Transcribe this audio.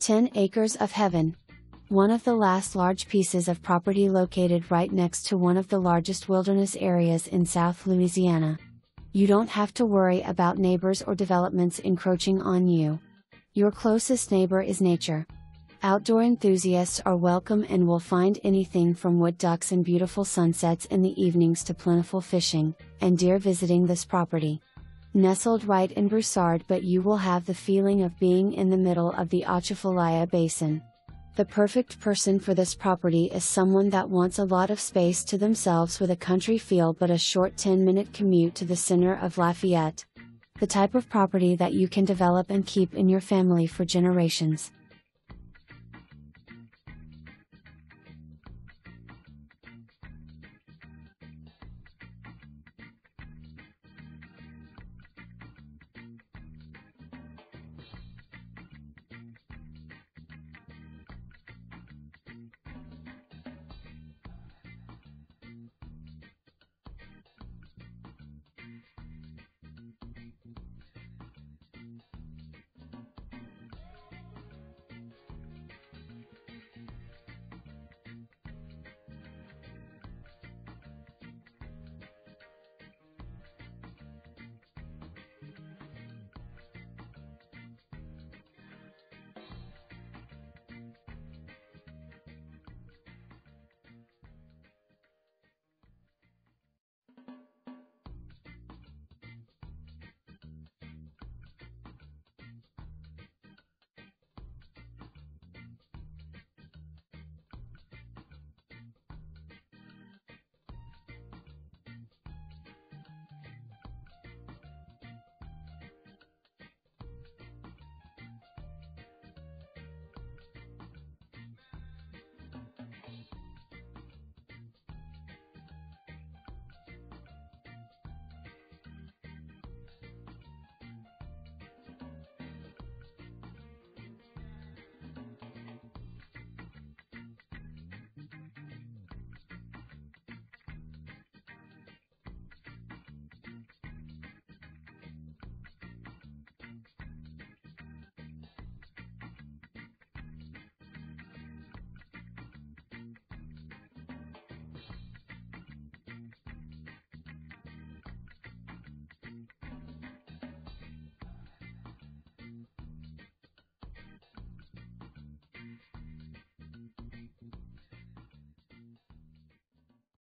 10 acres of heaven. One of the last large pieces of property located right next to one of the largest wilderness areas in South Louisiana. You don't have to worry about neighbors or developments encroaching on you. Your closest neighbor is nature. Outdoor enthusiasts are welcome and will find anything from wood ducks and beautiful sunsets in the evenings to plentiful fishing and deer visiting this property. Nestled right in Broussard, but you will have the feeling of being in the middle of the Atchafalaya Basin. The perfect person for this property is someone that wants a lot of space to themselves with a country feel but a short 10-minute commute to the center of Lafayette. The type of property that you can develop and keep in your family for generations.